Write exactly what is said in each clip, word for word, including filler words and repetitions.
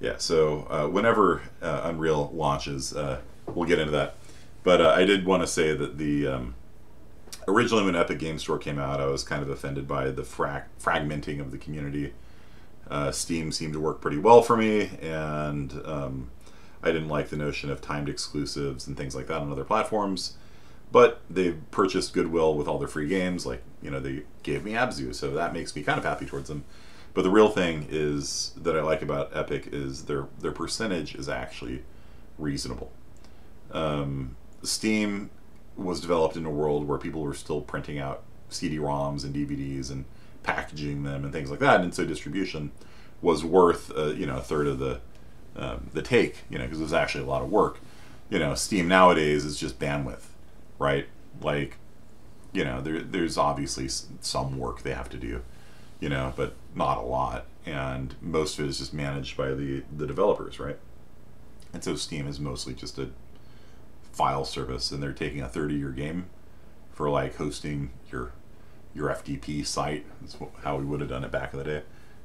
Yeah, so uh, whenever uh, Unreal launches, uh, we'll get into that. But uh, I did want to say that the um, originally when Epic Game Store came out, I was kind of offended by the frag fragmenting of the community. Uh, Steam seemed to work pretty well for me, and um, I didn't like the notion of timed exclusives and things like that on other platforms. But they've purchased goodwill with all their free games. Like, you know, they gave me Abzu, so that makes me kind of happy towards them. But the real thing is that I like about Epic is their their percentage is actually reasonable. Um, Steam was developed in a world where people were still printing out C D ROMs and D V Ds and packaging them and things like that, and so distribution was worth uh, you know, a third of the um, the take, you know, because it was actually a lot of work. You know, Steam nowadays is just bandwidth, right? Like, you know, there there's obviously some work they have to do, you know, but not a lot, and most of it is just managed by the the developers, right? And so Steam is mostly just a file service, and they're taking a thirty year game for like hosting your your F T P site. That's what, how we would have done it back in the day.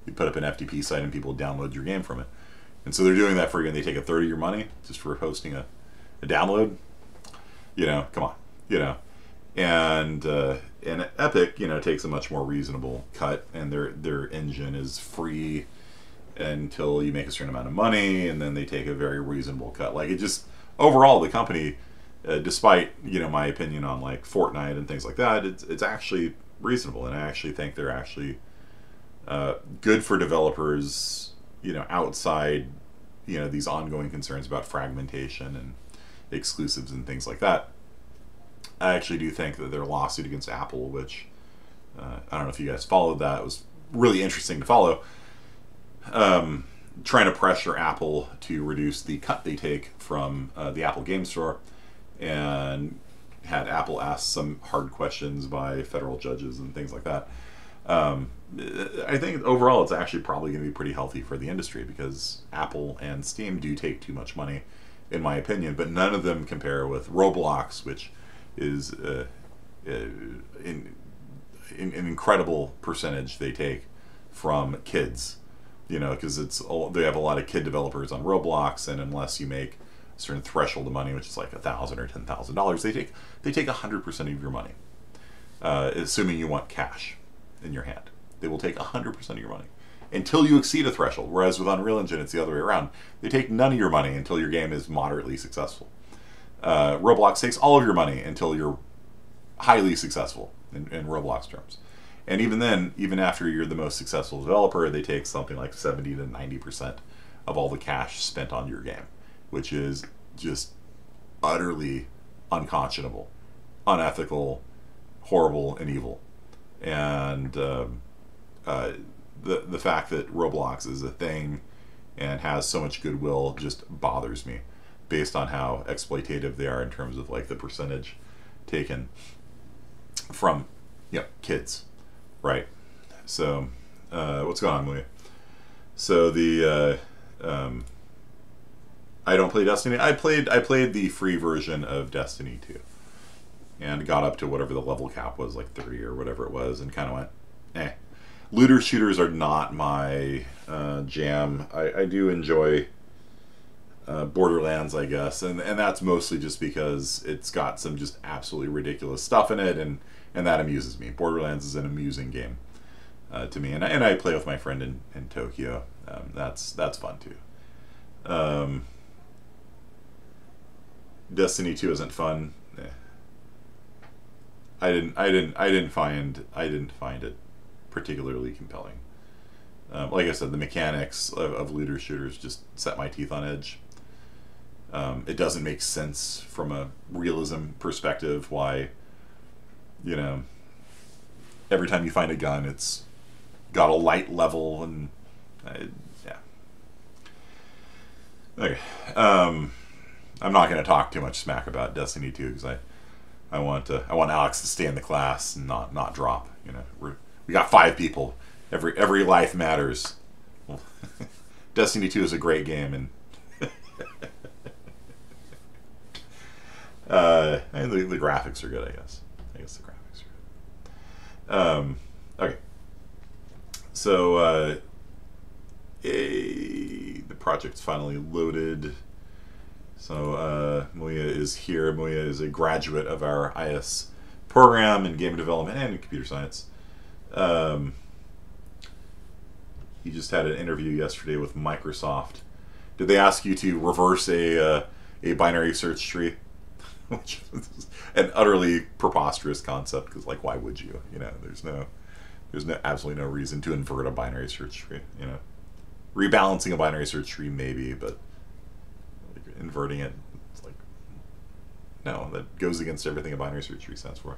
You put up an F T P site and people download your game from it, and so they're doing that for you, and they take a thirty year money just for hosting a, a download. You know, come on, you know. And uh, and Epic, you know, takes a much more reasonable cut, and their their engine is free until you make a certain amount of money, and then they take a very reasonable cut. Like, it just overall, the company, uh, despite, you know, my opinion on like Fortnite and things like that, it's it's actually reasonable, and I actually think they're actually uh, good for developers, you know, outside, you know, these ongoing concerns about fragmentation and exclusives and things like that. I actually do think that their lawsuit against Apple, which uh, I don't know if you guys followed that, it was really interesting to follow, um, trying to pressure Apple to reduce the cut they take from uh, the Apple Game Store, and had Apple ask some hard questions by federal judges and things like that. Um, I think overall it's actually probably going to be pretty healthy for the industry, because Apple and Steam do take too much money, in my opinion, but none of them compare with Roblox, which is uh, uh, in, in, an incredible percentage they take from kids, you know, because it's all, they have a lot of kid developers on Roblox, and unless you make a certain threshold of money, which is like a thousand or ten thousand dollars, they take they take a hundred percent of your money, uh, assuming you want cash in your hand. They will take a hundred percent of your money until you exceed a threshold. Whereas with Unreal Engine, it's the other way around. They take none of your money until your game is moderately successful. Uh, Roblox takes all of your money until you're highly successful in, in Roblox terms, and even then, even after you're the most successful developer, they take something like seventy to ninety percent of all the cash spent on your game, which is just utterly unconscionable, unethical, horrible, and evil. And um, uh, the the fact that Roblox is a thing and has so much goodwill just bothers me, based on how exploitative they are in terms of like the percentage taken from, you know, kids, right? So uh, what's going on, Louie? So the uh, um, I don't play Destiny. I played I played the free version of Destiny two, and got up to whatever the level cap was, like thirty or whatever it was, and kind of went, eh. Looter shooters are not my uh, jam. I, I do enjoy Uh, Borderlands, I guess, and and that's mostly just because it's got some just absolutely ridiculous stuff in it, and and that amuses me. Borderlands is an amusing game uh, to me, and I, and I play with my friend in in Tokyo. Um, that's that's fun too. Um, Destiny two isn't fun. Eh. I didn't I didn't I didn't find I didn't find it particularly compelling. Um, like I said, the mechanics of, of looter shooters just set my teeth on edge. Um, it doesn't make sense from a realism perspective why, you know, every time you find a gun, it's got a light level, and I, yeah. Okay, um, I'm not going to talk too much smack about Destiny two because I, I want to, I want Alex to stay in the class and not not drop. You know, we're, we got five people. Every every life matters. Well, Destiny two is a great game, and. Uh, and the, the graphics are good, I guess. I guess the graphics are good. Um, okay. So, uh, a, the project's finally loaded. So uh, Malia is here. Malia is a graduate of our I S program in game development and in computer science. Um, he just had an interview yesterday with Microsoft. Did they ask you to reverse a uh, a binary search tree? Which is an utterly preposterous concept, because like, why would you? You know, there's no, there's no absolutely no reason to invert a binary search tree. You know, rebalancing a binary search tree maybe, but like, inverting it, it's like, no, that goes against everything a binary search tree stands for.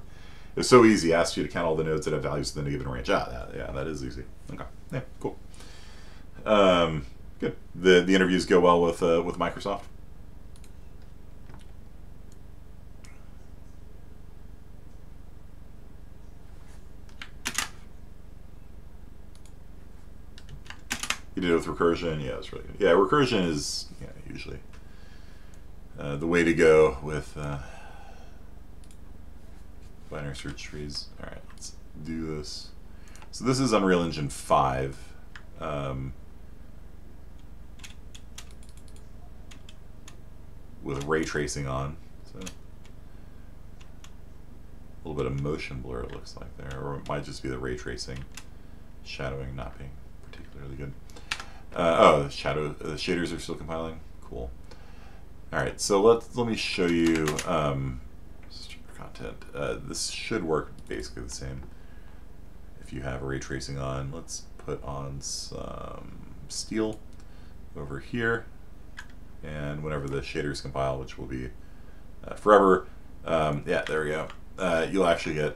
It's so easy. Asks you to count all the nodes that have values within a given range. Ah, that, yeah, that is easy. Okay, yeah, cool. Um, good. The the interviews go well with uh, with Microsoft. You did it with recursion, yeah, it's really good. Yeah, recursion is yeah, usually uh, the way to go with uh, binary search trees. All right, let's do this. So this is Unreal Engine five. Um, with ray tracing on. So a little bit of motion blur, it looks like there. Or it might just be the ray tracing shadowing not being particularly good. Uh, oh, the shadow, the shaders are still compiling. Cool. All right, so let's let me show you um, content. Uh, this should work basically the same if you have ray tracing on. Let's put on some steel over here, and whenever the shaders compile, which will be uh, forever, um, yeah, there we go. Uh, you'll actually get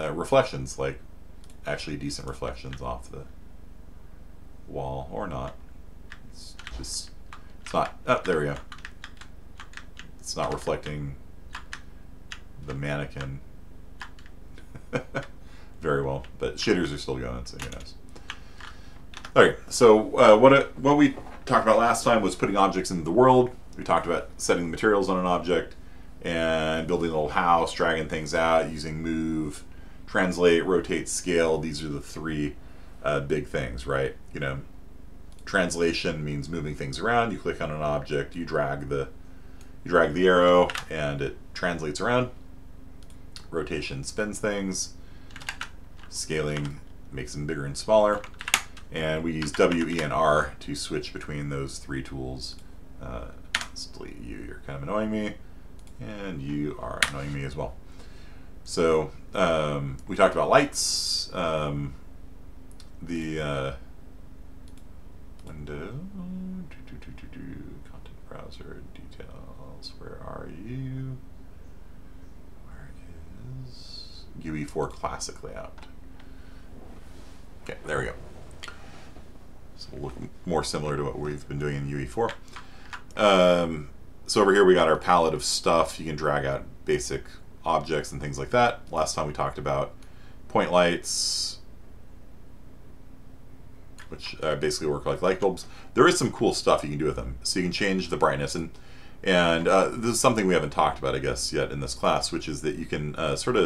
uh, reflections, like actually decent reflections off the wall, or not. It's just, it's not, oh, there we go. It's not reflecting the mannequin very well, but shaders are still going, so who knows. Okay, so uh, what, it, what we talked about last time was putting objects into the world. We talked about setting the materials on an object and building a little house, dragging things out, using move, translate, rotate, scale. These are the three Uh, big things, right? You know, translation means moving things around. You click on an object, you drag the you drag the arrow, and it translates around. Rotation spins things. Scaling makes them bigger and smaller. And we use W, E, and R to switch between those three tools. Uh, let's delete you. You're kind of annoying me, and you are annoying me as well. So um, we talked about lights. Um, The uh, window, do, do, do, do, do. Content browser details. Where are you? Where is U E four classic layout? Okay, there we go. So we'll look more similar to what we've been doing in U E four. Um, so over here we got our palette of stuff. You can drag out basic objects and things like that. Last time we talked about point lights, which uh, basically work like light bulbs. There is some cool stuff you can do with them. So you can change the brightness, and and uh, this is something we haven't talked about, I guess, yet in this class, which is that you can uh, sort of,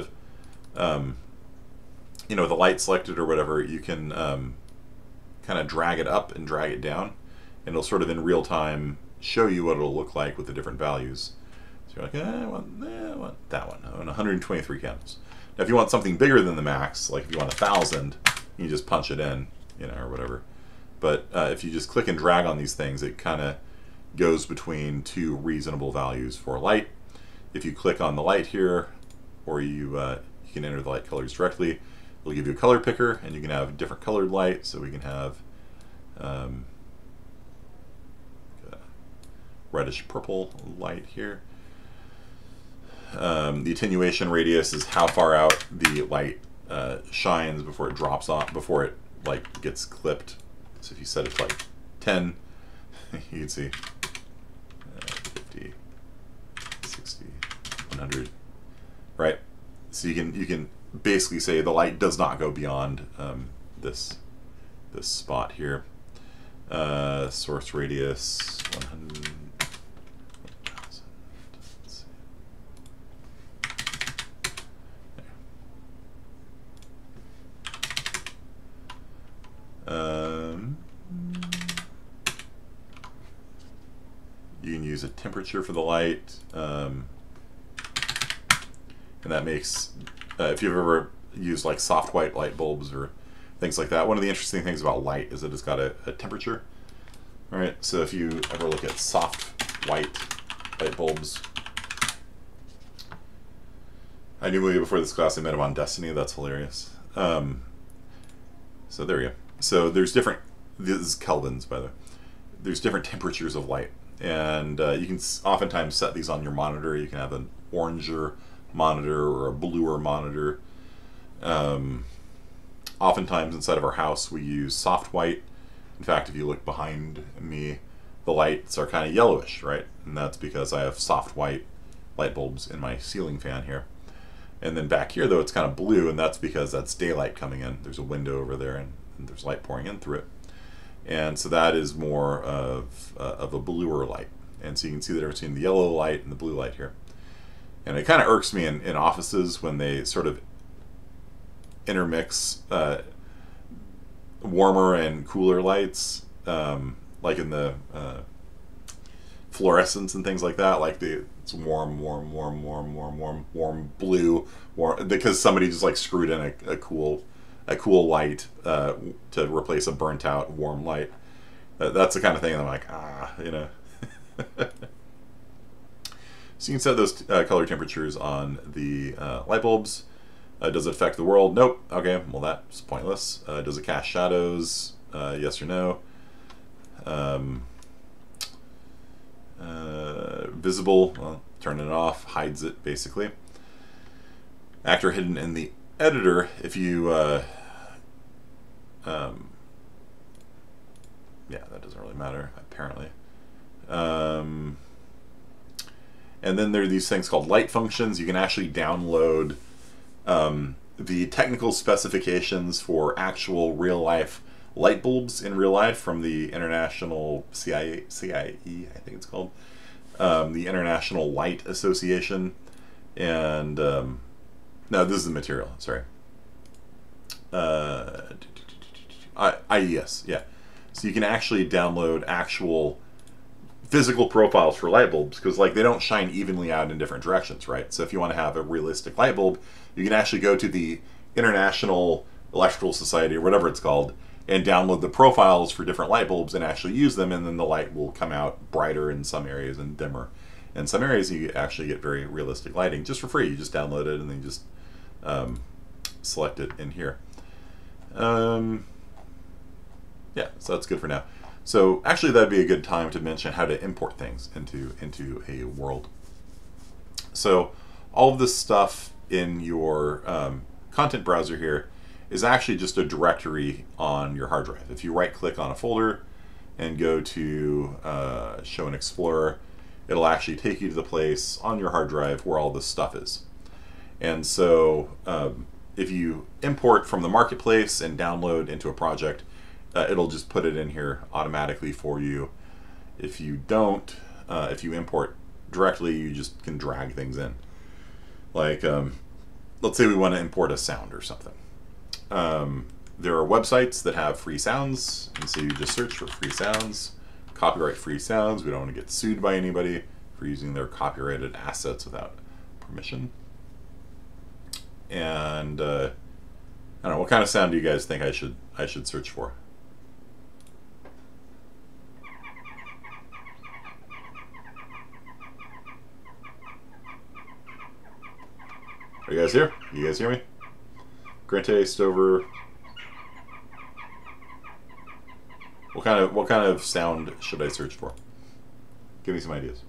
um, you know, the light selected or whatever, you can um, kind of drag it up and drag it down, and it'll sort of in real time show you what it'll look like with the different values. So you're like, eh, I want, eh, I want that one. I want one hundred twenty-three candles. Now, if you want something bigger than the max, like if you want a thousand, you just punch it in, you know, or whatever. But uh, if you just click and drag on these things, it kind of goes between two reasonable values for light. If you click on the light here, or you, uh, you can enter the light colors directly, it'll give you a color picker, and you can have different colored light. So we can have um, reddish purple light here. Um, the attenuation radius is how far out the light uh, shines before it drops off, before it like gets clipped. So if you set it to like ten, you can see uh, fifty, sixty, one hundred, right? So you can you can basically say the light does not go beyond um, this this spot here. Uh, source radius one hundred. Um, You can use a temperature for the light, um, and that makes, uh, if you've ever used like soft white light bulbs or things like that, one of the interesting things about light is that it's got a, a temperature. All right, so if you ever look at soft white light bulbs, I knew way before this class I met him on Destiny. That's hilarious. Um, so there you go. So there's different, this is kelvins by the way, there's different temperatures of light. And uh, you can oftentimes set these on your monitor. You can have an oranger monitor or a bluer monitor. Um, oftentimes inside of our house we use soft white. In fact, if you look behind me, the lights are kind of yellowish, right? And that's because I have soft white light bulbs in my ceiling fan here. And then back here, though, it's kind of blue, and that's because that's daylight coming in. There's a window over there, and, and there's light pouring in through it. And so that is more of, uh, of a bluer light. And so you can see the difference between the yellow light and the blue light here. And it kind of irks me in, in offices when they sort of intermix uh, warmer and cooler lights, um, like in the uh, fluorescents and things like that, like the... It's warm, warm, warm, warm, warm, warm, warm blue, warm, because somebody just like screwed in a, a cool, a cool light uh, to replace a burnt out warm light. Uh, that's the kind of thing that I'm like, ah, you know. So you can set those uh, color temperatures on the uh, light bulbs. Uh, does it affect the world? Nope. Okay. Well, that's pointless. Uh, does it cast shadows? Uh, yes or no. Um, Uh, visible, well, turn it off, hides it basically. Actor hidden in the editor, if you, uh, um, yeah, that doesn't really matter, apparently. Um, and then there are these things called light functions. You can actually download um, the technical specifications for actual real-life light bulbs in real life from the International C I E, I think it's called, um, the International Light Association. And um, no, this is the material, sorry. Uh, I E S, yeah. So you can actually download actual physical profiles for light bulbs because like they don't shine evenly out in different directions, right? So if you want to have a realistic light bulb, you can actually go to the International Electrical Society or whatever it's called and download the profiles for different light bulbs and actually use them, and then the light will come out brighter in some areas and dimmer. In some areas you actually get very realistic lighting just for free. You just download it and then you just um, select it in here. Um, yeah, so that's good for now. So actually that'd be a good time to mention how to import things into, into a world. So all of this stuff in your um, content browser here is actually just a directory on your hard drive. If you right click on a folder and go to uh, show an explorer, it'll actually take you to the place on your hard drive where all this stuff is. And so um, if you import from the marketplace and download into a project, uh, it'll just put it in here automatically for you. If you don't, uh, if you import directly, you just can drag things in. Like, um, let's say we want to import a sound or something. Um, there are websites that have free sounds, and so you just search for free sounds, copyright free sounds. We don't want to get sued by anybody for using their copyrighted assets without permission. And uh, I don't know, what kind of sound do you guys think I should I should search for? Are you guys here? You guys hear me? Grante, Stover. What kind of what kind of sound should I search for? Give me some ideas.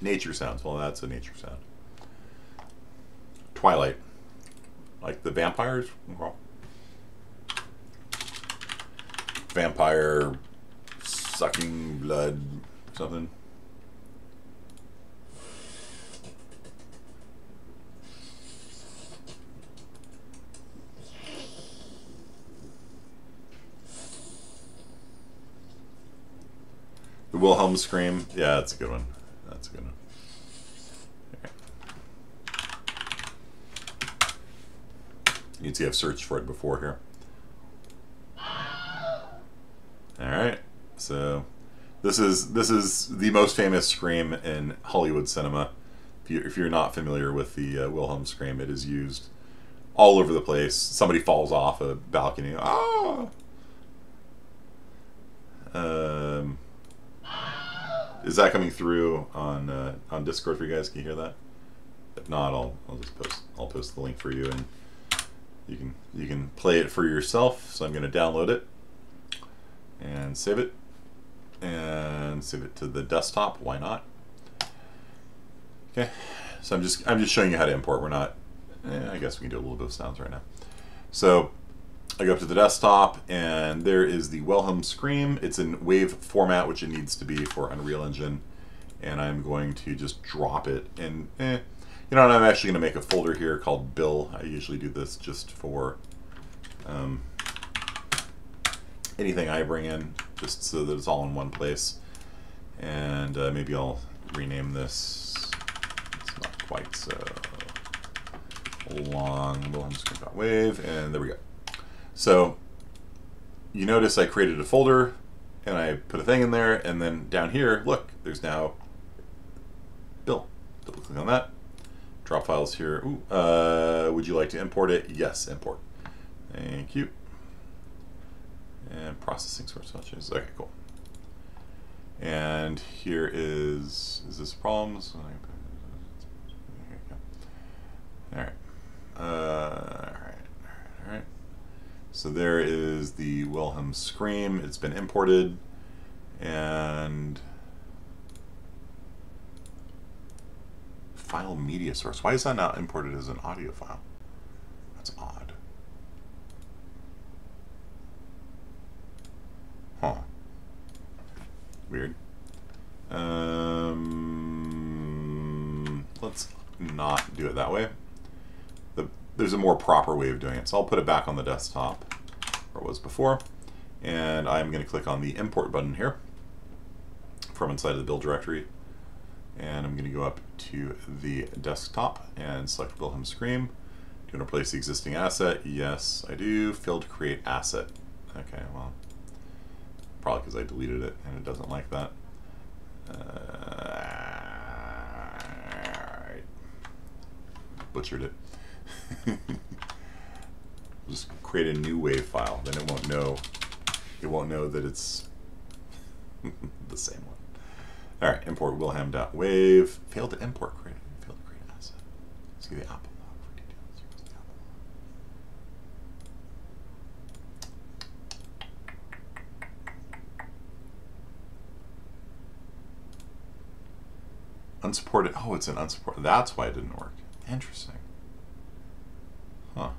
Nature sounds. Well, that's a nature sound. Twilight, like the vampires. Vampire sucking blood, something. The Wilhelm scream. Yeah, that's a good one. That's a good one. Right. You can see I've searched for it before here. All right, so this is this is the most famous scream in Hollywood cinema. If you're, if you're not familiar with the uh, Wilhelm scream, it is used all over the place. Somebody falls off a balcony. Ah! Um, is that coming through on uh, on Discord for you guys? Can you hear that? If not, I'll I'll just post I'll post the link for you, and you can you can play it for yourself. So I'm going to download it and save it and save it to the desktop. Why not? Okay, so I'm just I'm just showing you how to import. We're not. Eh, I guess we can do a little bit of sounds right now. So I go up to the desktop, and there is the Wilhelm scream. It's in wave format, which it needs to be for Unreal Engine, and I'm going to just drop it. And eh, you know, I'm actually going to make a folder here called Bill. I usually do this just for um, anything I bring in, just so that it's all in one place. And uh, maybe I'll rename this. It's not quite so long. Wilhelm scream.wave, and there we go. So you notice I created a folder and I put a thing in there, and then down here, look, there's now Bill. Double click on that. Drop files here. Ooh, uh, would you like to import it? Yes, import. Thank you. And processing source functions. Okay, cool. And here is, is this problems? Here we go. All right. Uh, all right. All right. So there is the Wilhelm scream. It's been imported, and file media source. Why is that not imported as an audio file? That's odd. Huh. Weird. Um, let's not do it that way. There's a more proper way of doing it. So I'll put it back on the desktop where it was before. And I'm going to click on the import button here from inside of the build directory. And I'm going to go up to the desktop and select Wilhelm Scream. Do you want to replace the existing asset? Yes, I do. Failed to create asset. Okay, well, probably because I deleted it and it doesn't like that. Uh, butchered it. Just create a new wave file, then it won't know it won't know that it's the same one. All right, import wilhelm.wave. Failed to import, create failed to create asset. See the Apple log for details. The Apple unsupported. Oh, it's an unsupported. That's why it didn't work. Interesting. Huh.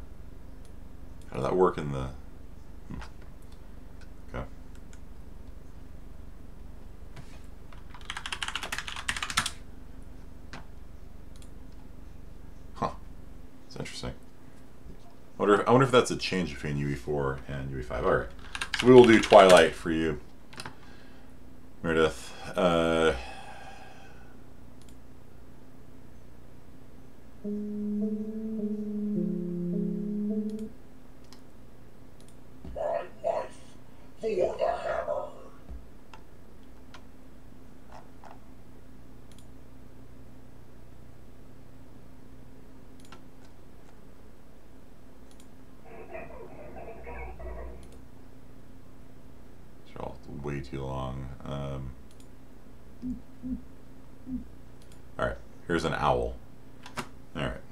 How did that work in the... Hmm. Okay. Huh. It's interesting. I wonder, if, I wonder if that's a change between U E four and U E five. All right. So we will do Twilight for you, Meredith. Uh... too long. Um, all right, here's an owl. All right.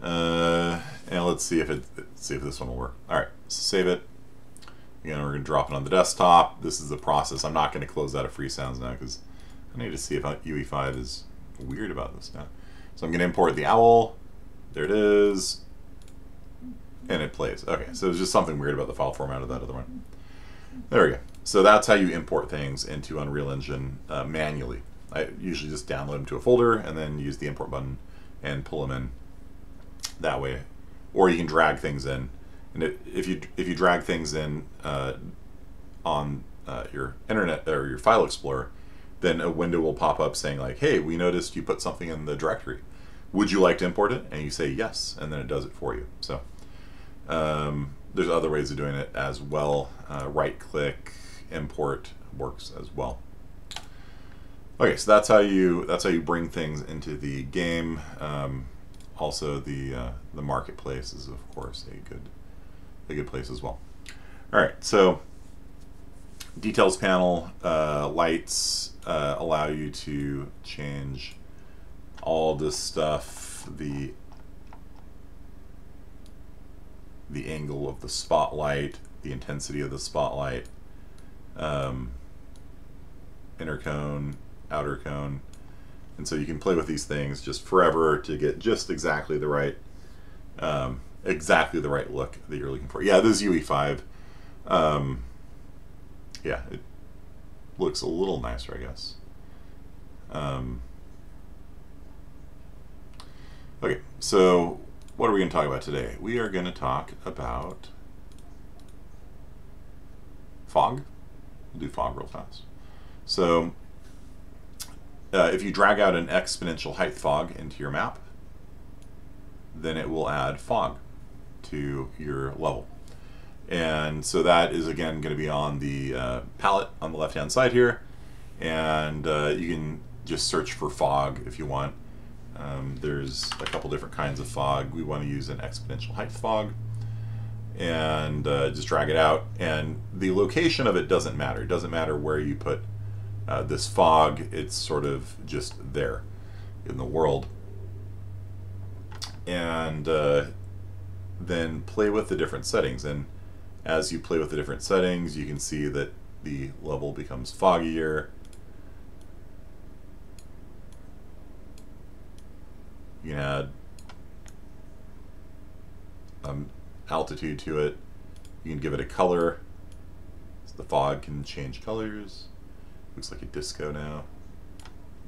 Uh, and let's see if it see if this one will work. All right, save it. Again, we're gonna drop it on the desktop. This is the process. I'm not gonna close out of free sounds now because I need to see if U E five is weird about this now. So I'm gonna import the owl. There it is, and it plays. Okay, so there's just something weird about the file format of that other one. There we go. So that's how you import things into Unreal Engine uh, manually. I usually just download them to a folder and then use the import button and pull them in that way. Or you can drag things in. And it, if you if you drag things in uh, on uh, your internet or your file explorer, then a window will pop up saying like, "Hey, we noticed you put something in the directory. Would you like to import it?" And you say yes, and then it does it for you. So Um, there's other ways of doing it as well. Uh, right-click, import works as well. Okay, so that's how you that's how you bring things into the game. Um, also, the uh, the marketplace is of course a good a good place as well. All right, so details panel, uh, lights uh, allow you to change all this stuff. The the angle of the spotlight, the intensity of the spotlight, um, inner cone, outer cone, and so you can play with these things just forever to get just exactly the right um, exactly the right look that you're looking for. Yeah, this is U E five. Um, yeah, it looks a little nicer, I guess. Um, okay, so what are we going to talk about today? We are going to talk about fog. We'll do fog real fast. So Uh, if you drag out an exponential height fog into your map, then it will add fog to your level. And so that is again going to be on the uh, palette on the left hand side here, and uh, you can just search for fog if you want. Um, there's a couple different kinds of fog. We want to use an exponential height fog, and uh, just drag it out, and the location of it doesn't matter. It doesn't matter where you put Uh, this fog, it's sort of just there in the world. And uh, then play with the different settings. And as you play with the different settings, you can see that the level becomes foggier. You can add um, altitude to it. You can give it a color. So the fog can change colors. Looks like a disco now.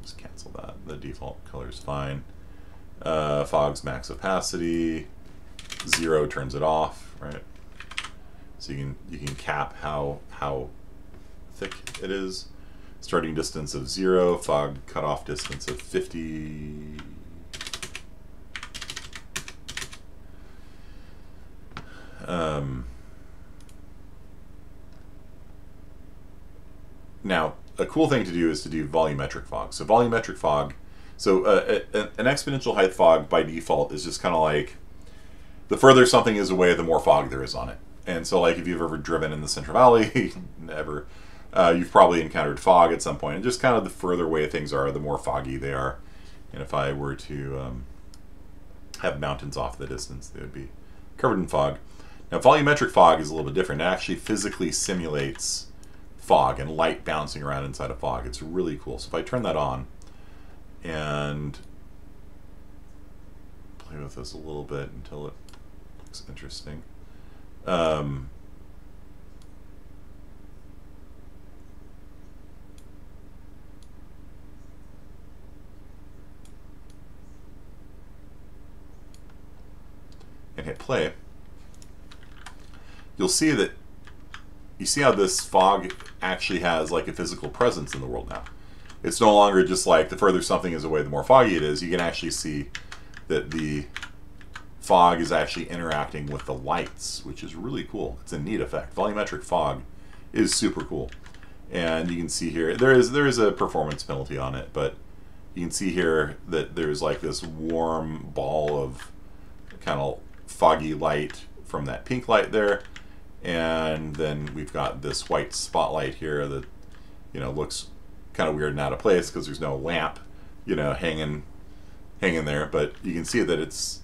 Just cancel that. The default color is fine. Uh, fog's max opacity, zero turns it off, right? So you can you can cap how how thick it is. Starting distance of zero, fog cutoff distance of fifty. Um, now. A cool thing to do is to do volumetric fog. So volumetric fog, so uh, a, a, an exponential height fog by default is just kind of like, the further something is away, the more fog there is on it. And so like if you've ever driven in the Central Valley, never, uh, you've probably encountered fog at some point. And just kind of the further away things are, the more foggy they are. And if I were to um, have mountains off the distance, they would be covered in fog. Now volumetric fog is a little bit different. It actually physically simulates fog and light bouncing around inside of fog. It's really cool. So if I turn that on and play with this a little bit until it looks interesting. Um, and hit play. You'll see that you see how this fog actually has like a physical presence in the world now. It's no longer just like the further something is away, the more foggy it is. You can actually see that the fog is actually interacting with the lights, which is really cool. It's a neat effect. Volumetric fog is super cool. And you can see here, there is, there is a performance penalty on it, but you can see here that there's like this warm ball of kind of foggy light from that pink light there. And then we've got this white spotlight here that, you know, looks kind of weird and out of place because there's no lamp, you know, hanging hanging there. But you can see that it's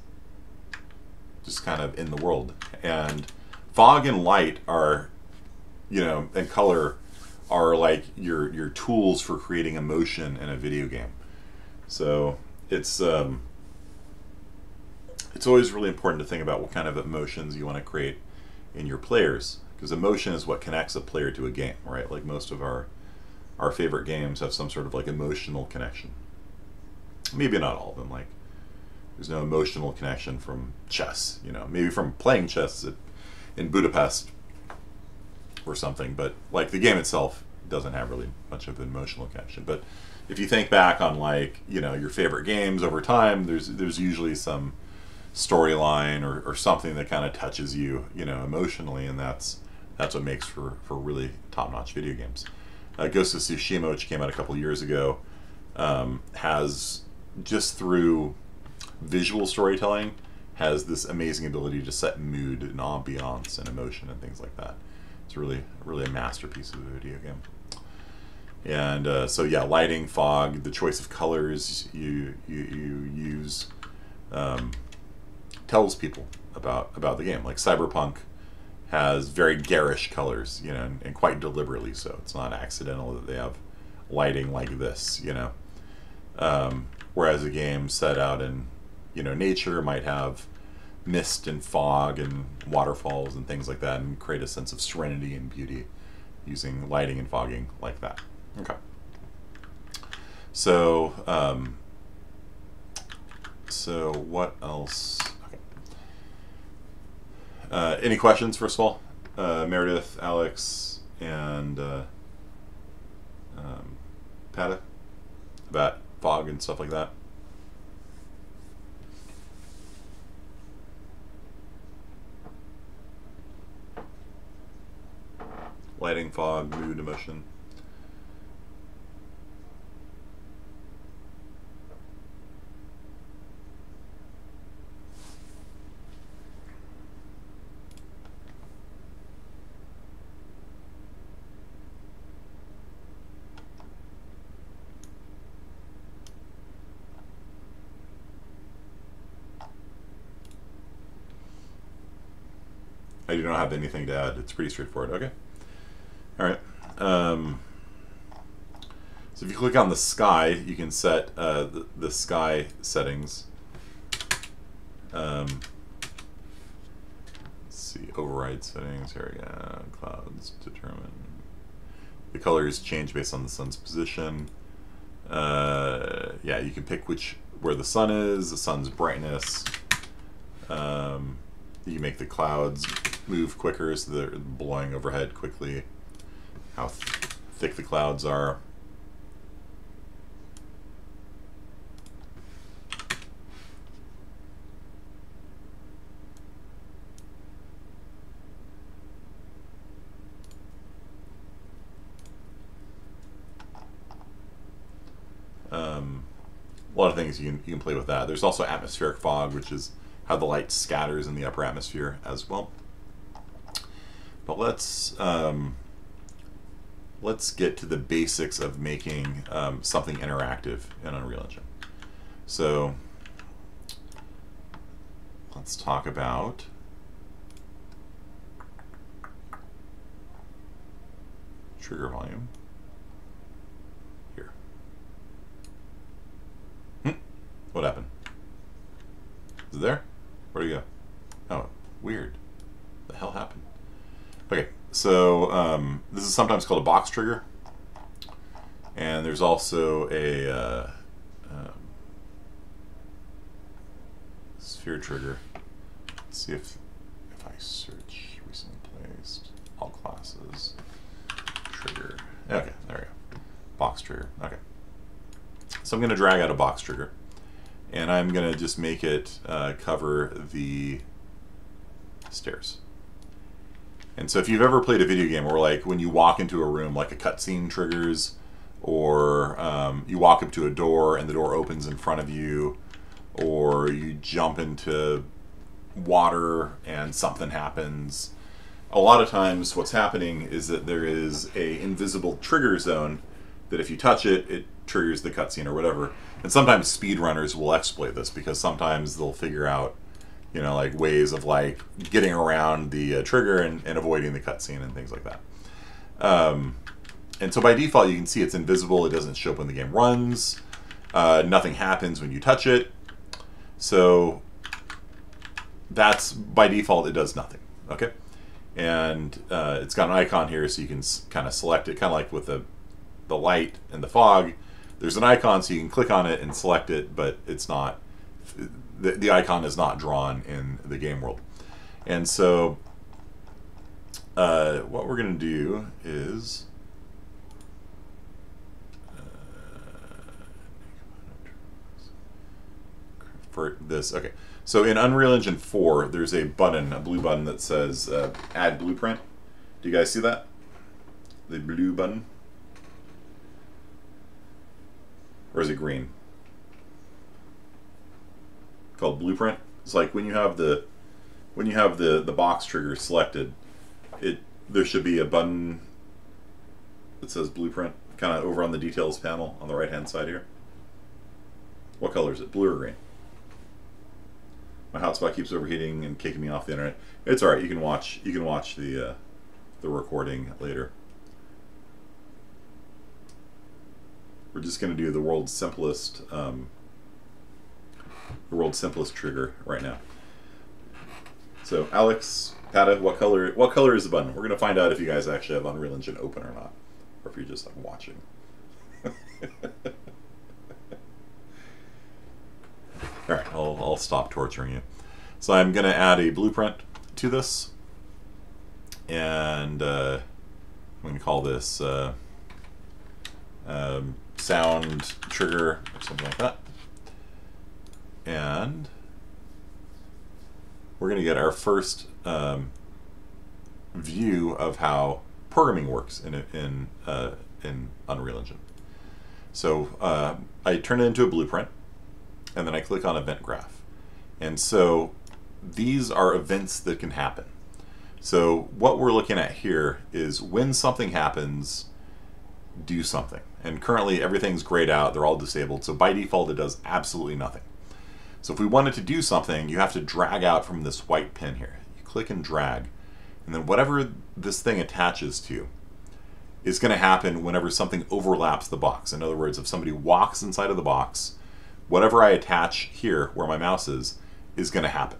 just kind of in the world. And fog and light are, you know, and color are like your your tools for creating emotion in a video game. So it's um, it's always really important to think about what kind of emotions you want to create in your players, because emotion is what connects a player to a game, right? Like most of our our favorite games have some sort of like emotional connection. Maybe not all of them. Like there's no emotional connection from chess, you know, maybe from playing chess at, in Budapest or something, but like the game itself doesn't have really much of an emotional connection. But if you think back on like, you know, your favorite games over time, there's there's usually some storyline or, or something that kind of touches you, you know, emotionally, and that's that's what makes for, for really top-notch video games. Uh, Ghost of Tsushima, which came out a couple years ago, um, has, just through visual storytelling, has this amazing ability to set mood and ambiance and emotion and things like that. It's really, really a masterpiece of a video game. And uh, so yeah, lighting, fog, the choice of colors you you, you use um, tells people about about the game. Like Cyberpunk has very garish colors, you know, and, and quite deliberately so. It's not accidental that they have lighting like this, you know. Um, whereas a game set out in, you know, nature might have mist and fog and waterfalls and things like that, and create a sense of serenity and beauty using lighting and fogging like that. Okay. So, um, so what else? Okay. Uh, any questions, first of all? Uh, Meredith, Alex, and uh, um, Pata about fog and stuff like that? Lighting, fog, mood, emotion. I do not have anything to add. It's pretty straightforward. Okay. All right. Um, so if you click on the sky, you can set uh, the, the sky settings. Um, let's see, override settings. Here we go. Clouds determine. The colors change based on the sun's position. Uh, yeah, you can pick which where the sun is, the sun's brightness. Um, you can make the clouds move quicker, so they're blowing overhead quickly. How th thick the clouds are. Um, a lot of things you can, you can play with that. There's also atmospheric fog, which is how the light scatters in the upper atmosphere as well. But let's... Um, Let's get to the basics of making um, something interactive in Unreal Engine. So let's talk about trigger volume here. Hmm. What happened? Is it there? Where'd it go? Oh, weird. What the hell happened? Okay. So um, this is sometimes called a box trigger, and there's also a uh, um, sphere trigger. Let's see if if I search recently placed all classes trigger. Okay, there we go. Box trigger. Okay. So I'm going to drag out a box trigger, and I'm going to just make it uh, cover the stairs. And so if you've ever played a video game where, like, when you walk into a room, like a cutscene triggers, or um, you walk up to a door and the door opens in front of you, or you jump into water and something happens, a lot of times what's happening is that there is a invisible trigger zone that if you touch it, it triggers the cutscene or whatever. And sometimes speedrunners will exploit this, because sometimes they'll figure out, you know, like ways of like getting around the uh, trigger and, and avoiding the cutscene and things like that. Um, and so by default, you can see it's invisible. It doesn't show up when the game runs. Uh, nothing happens when you touch it. So that's by default, it does nothing. Okay. And uh, it's got an icon here, so you can kind of select it, kind of like with the, the light and the fog. There's an icon, so you can click on it and select it, but it's not... It, The, the icon is not drawn in the game world. And so uh, what we're going to do is uh, convert this. Okay, So in Unreal Engine four, there's a button, a blue button that says uh, Add Blueprint. Do you guys see that? The blue button? Or is it green? Called Blueprint. It's like when you have the when you have the the box trigger selected, it there should be a button that says Blueprint, kind of over on the details panel on the right hand side here. What color is it? Blue or green? My hotspot keeps overheating and kicking me off the internet. It's all right. You can watch. You can watch the uh, the recording later. We're just going to do the world's simplest um, the world's simplest trigger right now. So Alex, Pata, what color? What color is the button? We're going to find out if you guys actually have Unreal Engine open or not, or if you're just like watching. All right, I'll, I'll stop torturing you. So I'm going to add a blueprint to this, and uh, I'm going to call this uh, um, sound trigger or something like that. And we're going to get our first um, view of how programming works in in uh, in Unreal Engine. So uh, I turn it into a blueprint. And then I click on Event Graph. And so these are events that can happen. So what we're looking at here is when something happens, do something. And currently everything's grayed out, they're all disabled, so by default it does absolutely nothing. So if we wanted to do something, you have to drag out from this white pin here. You click and drag, and then whatever this thing attaches to is gonna happen whenever something overlaps the box. In other words, if somebody walks inside of the box, whatever I attach here, where my mouse is, is going to happen.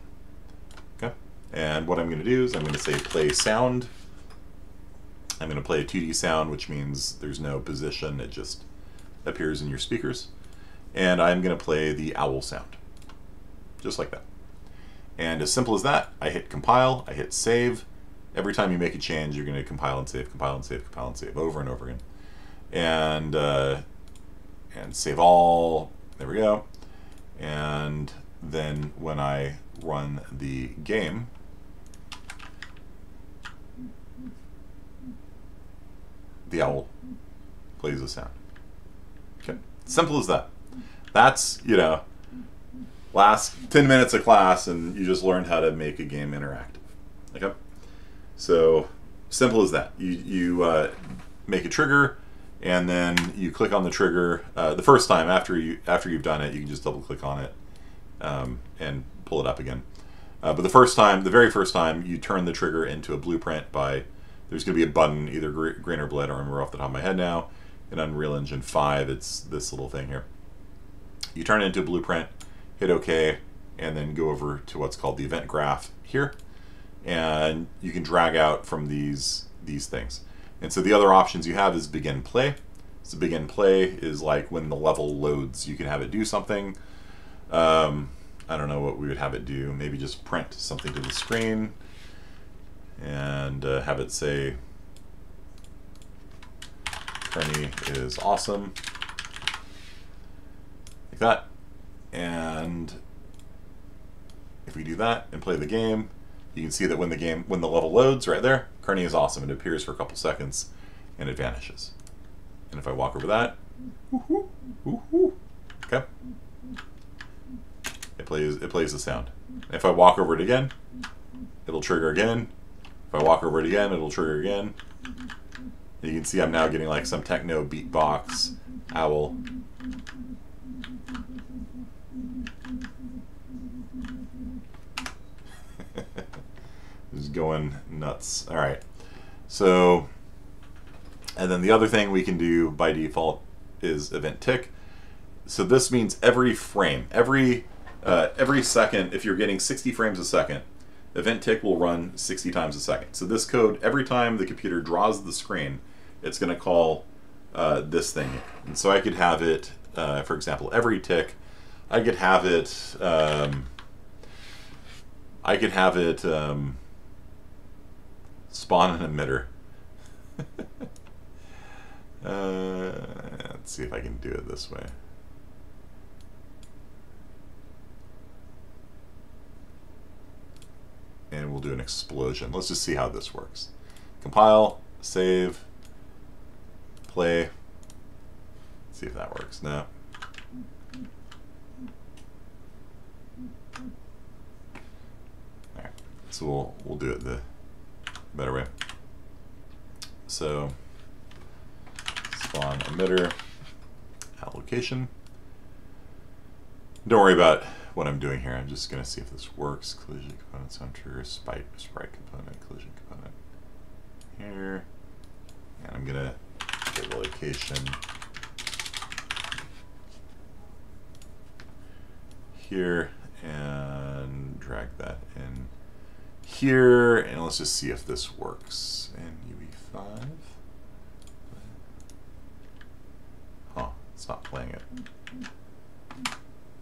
Okay? And what I'm going to do is I'm going to say play sound. I'm going to play a two D sound, which means there's no position. It just appears in your speakers. And I'm going to play the owl sound. Just like that. And as simple as that, I hit compile, I hit save. Every time you make a change, you're going to compile and save, compile and save, compile and save, over and over again. And, uh, and save all. There we go. And then when I run the game, the owl plays the sound. Okay. Simple as that. That's, you know, last ten minutes of class and you just learned how to make a game interactive. Okay. So simple as that. You, you uh, make a trigger. And then you click on the trigger uh, the first time after you after you've done it. You can just double click on it um, and pull it up again. Uh, but the first time, the very first time, you turn the trigger into a blueprint by there's going to be a button, either green or blue. I don't remember off the top of my head now. In Unreal Engine five, it's this little thing here. You turn it into a blueprint, hit OK, and then go over to what's called the event graph here, and you can drag out from these these things. And so the other options you have is begin play. So begin play is like when the level loads, you can have it do something. Um, I don't know what we would have it do. Maybe just print something to the screen and uh, have it say, Kearney is awesome, like that. And if we do that and play the game, you can see that when the game, when the level loads right there, Kearney is awesome. It appears for a couple seconds and it vanishes. And if I walk over that, woo-hoo, woo-hoo, okay, it plays, it plays the sound. If I walk over it again, it'll trigger again. If I walk over it again, it'll trigger again. And you can see I'm now getting like some techno beatbox owl. Is going nuts. All right. So, and then the other thing we can do by default is event tick. So this means every frame, every uh, every second, if you're getting sixty frames a second, event tick will run sixty times a second. So this code, every time the computer draws the screen, it's going to call uh, this thing. And so I could have it, uh, for example, every tick. I could have it. Um, I could have it. Um, Spawn an emitter. uh, let's see if I can do it this way. and we'll do an explosion. Let's just see how this works. Compile, save, play. Let's see if that works. No. Alright, so we'll we'll do it the better way. So spawn emitter at location. Don't worry about what I'm doing here. I'm just going to see if this works. Collision components on trigger, sprite, sprite component, collision component here. And I'm going to get the location here and drag that in here. And let's just see if this works in U E five. Huh, it's not playing it.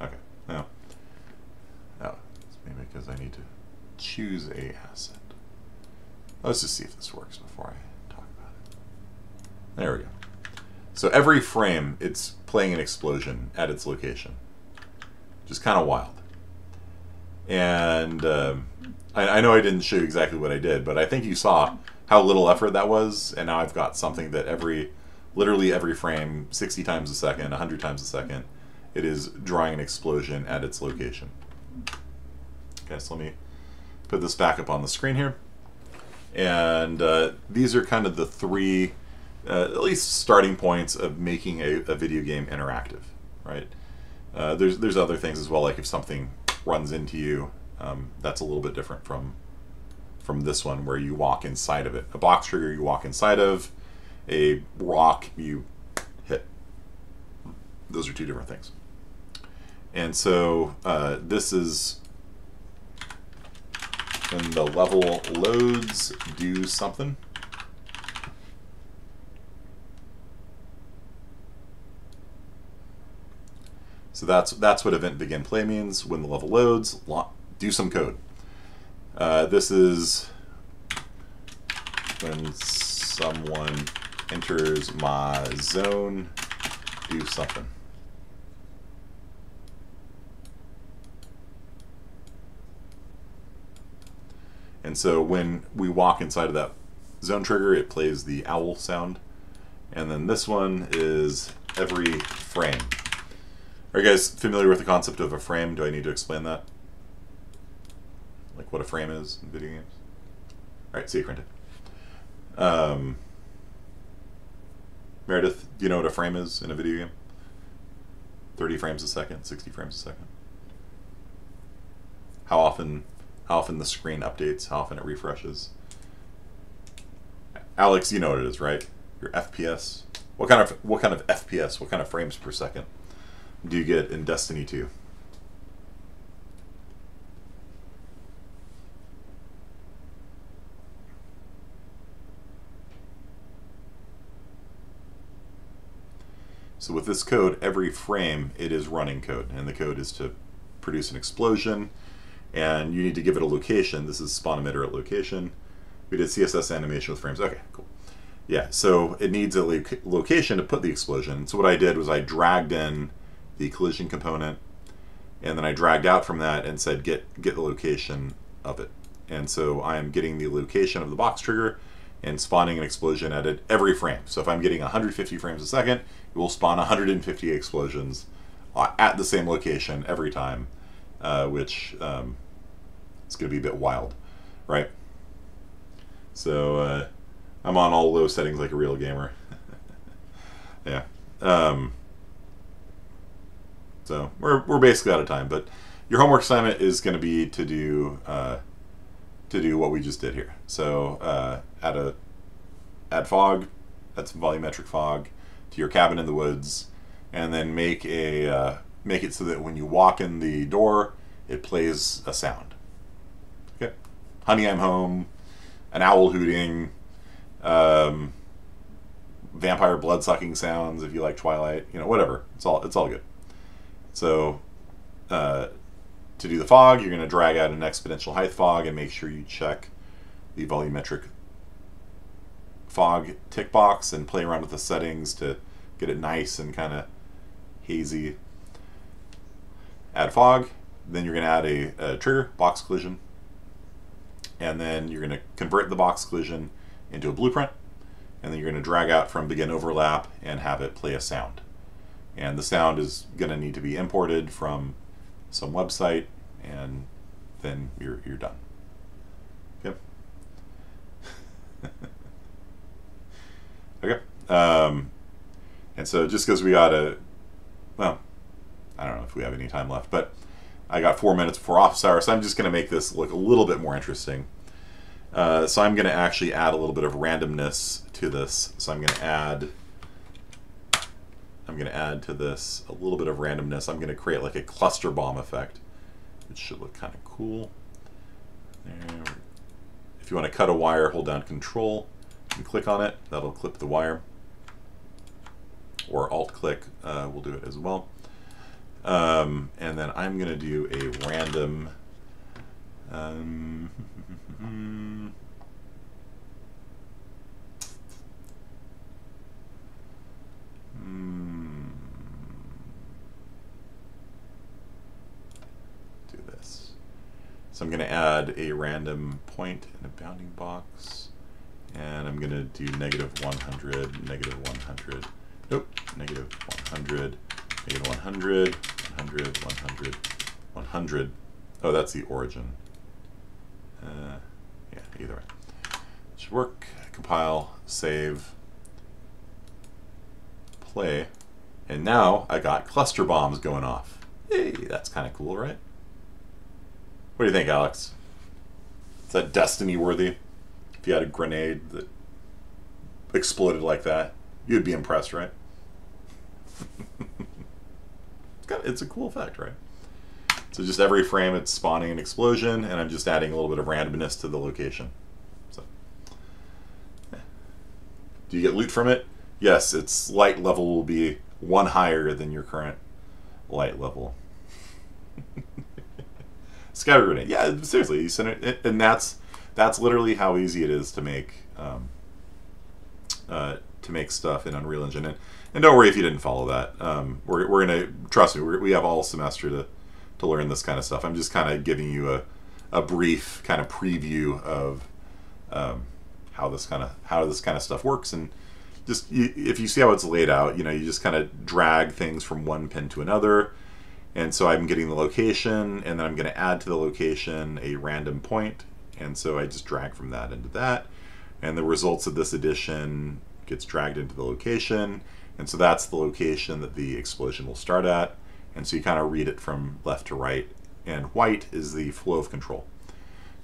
Okay, no. Oh, it's maybe because I need to choose a asset. Let's just see if this works before I talk about it. There we go. So every frame, it's playing an explosion at its location. Just kind of wild. And um, I, I know I didn't show you exactly what I did, but I think you saw how little effort that was, and now I've got something that every, literally every frame, sixty times a second, one hundred times a second, it is drawing an explosion at its location. Okay, so let me put this back up on the screen here. And uh, these are kind of the three, uh, at least starting points of making a, a video game interactive, right? Uh, there's, there's other things as well, like if something runs into you, um, that's a little bit different from, from this one where you walk inside of it. A box trigger you walk inside of, a rock you hit. Those are two different things. And so uh, this is when the level loads, do something. So that's that's what event begin play means. When the level loads, do some code. Uh, this is when someone enters my zone, do something. And so when we walk inside of that zone trigger, it plays the owl sound. And then this one is every frame. Are you guys familiar with the concept of a frame? Do I need to explain that? Like what a frame is in video games? Alright, see you, Quentin. Um, Meredith, do you know what a frame is in a video game? thirty frames a second, sixty frames a second. How often... How often the screen updates, how often it refreshes. Alex, you know what it is, right? Your F P S. What kind of what kind of F P S, what kind of frames per second do you get in Destiny two? So with this code, every frame it is running code, and the code is to produce an explosion. And you need to give it a location. This is spawn emitter at location. We did C S S animation with frames. Okay, cool. Yeah, so it needs a lo location to put the explosion. So what I did was I dragged in the collision component, and then I dragged out from that and said get get the location of it. And so I am getting the location of the box trigger and spawning an explosion at it every frame. So if I'm getting one hundred fifty frames a second, it will spawn one hundred fifty explosions at the same location every time. Uh, which um, it's going to be a bit wild, right? So uh, I'm on all low settings like a real gamer. Yeah. Um, so we're we're basically out of time, but your homework assignment is going to be to do uh, to do what we just did here. So uh, add a add fog, add some volumetric fog to your cabin in the woods, and then make a uh, make it so that when you walk in the door, it plays a sound. Okay. Honey, I'm home. An owl hooting. Um, vampire blood sucking sounds if you like Twilight. You know, whatever. It's all it's all good. So, uh, to do the fog, you're going to drag out an exponential height fog and make sure you check the volumetric fog tick box and play around with the settings to get it nice and kind of hazy. Add fog, then you're going to add a, a trigger, box collision, and then you're going to convert the box collision into a blueprint, and then you're going to drag out from begin overlap and have it play a sound. And the sound is going to need to be imported from some website, and then you're, you're done. Yep. Okay. Um, and so just because we got a, well, I don't know if we have any time left, but I got four minutes before office hour, so I'm just going to make this look a little bit more interesting. Uh, so I'm going to actually add a little bit of randomness to this. So I'm going to add, I'm going to add to this a little bit of randomness. I'm going to create like a cluster bomb effect, which should look kind of cool. There. If you want to cut a wire, hold down Control and click on it. That'll clip the wire. Or Alt-click uh, will do it as well. Um, and then I'm going to do a random... Um, Mm. Do this. So I'm going to add a random point in a bounding box, and I'm going to do negative one hundred, negative one hundred, nope, negative one hundred, negative one hundred, one hundred, one hundred, one hundred. Oh, that's the origin. Uh, yeah, either way. It should work. Compile, save. Play, and now I got cluster bombs going off. Hey, that's kind of cool, right? What do you think, Alex? Is that Destiny worthy? If you had a grenade that exploded like that, you'd be impressed, right? It's got, it's a cool effect, right? So just every frame it's spawning an explosion, and I'm just adding a little bit of randomness to the location. So, yeah. Do you get loot from it? Yes, its light level will be one higher than your current light level. Scatter grenade. Yeah, seriously, you send it, and that's that's literally how easy it is to make um, uh, to make stuff in Unreal Engine. And, and don't worry if you didn't follow that. Um, we're we're gonna trust me. We're, we have all semester to to learn this kind of stuff. I'm just kind of giving you a a brief kind of preview of um, how this kind of how this kind of stuff works. And just if you see how it's laid out, you know, you just kind of drag things from one pin to another. And so I'm getting the location, and then I'm going to add to the location a random point. And so I just drag from that into that. And the results of this addition gets dragged into the location. And so that's the location that the explosion will start at. And so you kind of read it from left to right. And white is the flow of control.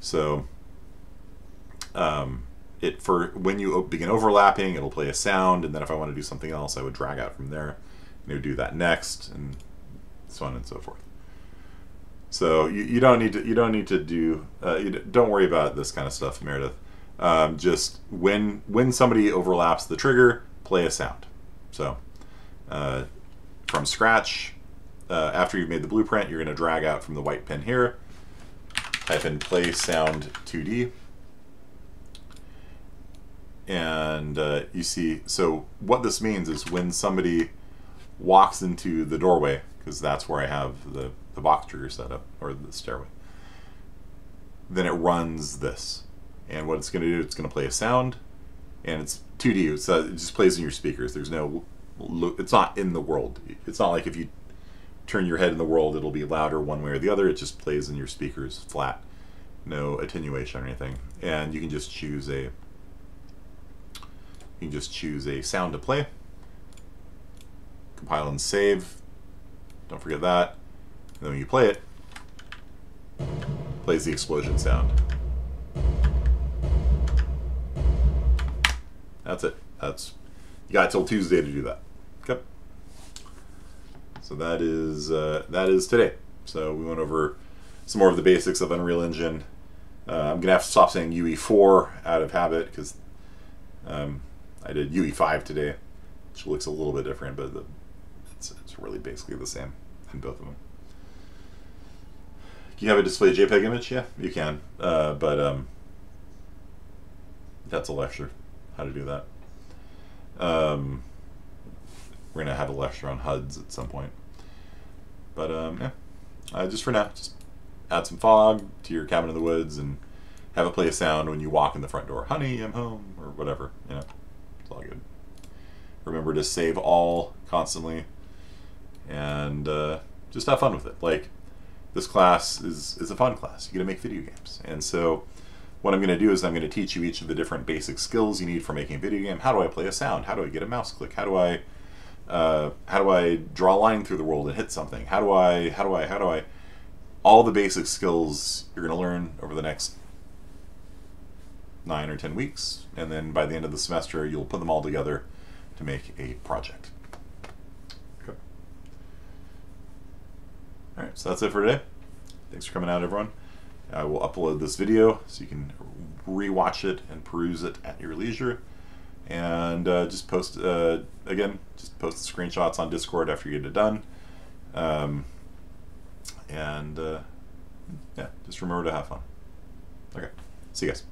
So, um... It for when you begin overlapping, it'll play a sound, and then if I want to do something else, I would drag out from there, and it would do that next, and so on and so forth. So you, you don't need to you don't need to do uh, you don't worry about this kind of stuff, Meredith. Um, just when when somebody overlaps the trigger, play a sound. So uh, from scratch, uh, after you've made the blueprint, you're going to drag out from the white pin here. Type in play sound two D. And uh, you see, so what this means is when somebody walks into the doorway, because that's where I have the, the box trigger set up, or the stairway, then it runs this. And what it's going to do, it's going to play a sound, and it's two D, it's, uh, it just plays in your speakers. There's no, it's not in the world. It's not like if you turn your head in the world, it'll be louder one way or the other. It just plays in your speakers flat, no attenuation or anything. And you can just choose a You can just choose a sound to play, compile and save, don't forget that, and then when you play it, it plays the explosion sound. That's it. That's, you got till Tuesday to do that. Okay. So that is, uh, that is today. So we went over some more of the basics of Unreal Engine. Uh, I'm going to have to stop saying U E four out of habit, because um, I did U E five today, which looks a little bit different, but the, it's, it's really basically the same in both of them. Can you have a display JPEG image? Yeah, you can, uh, but um, that's a lecture, how to do that. Um, we're going to have a lecture on H U Ds at some point. But um, yeah, uh, just for now, just add some fog to your cabin in the woods and have it play a sound when you walk in the front door. Honey, I'm home, or whatever. You know, it's all good. Remember to save all constantly, and uh, just have fun with it. Like, this class is, is a fun class. You get to make video games. And so what I'm going to do is I'm going to teach you each of the different basic skills you need for making a video game. How do I play a sound? How do I get a mouse click? How do I uh, how do I draw a line through the world and hit something? How do I how do I how do I all the basic skills you're going to learn over the next nine or ten weeks, and then by the end of the semester you'll put them all together to make a project. Okay. All right, so that's it for today. Thanks for coming out, everyone. I will upload this video so you can re-watch it and peruse it at your leisure, and uh, just post uh, again just post the screenshots on Discord after you get it done, um, and uh, yeah, just remember to have fun. Okay, see you guys.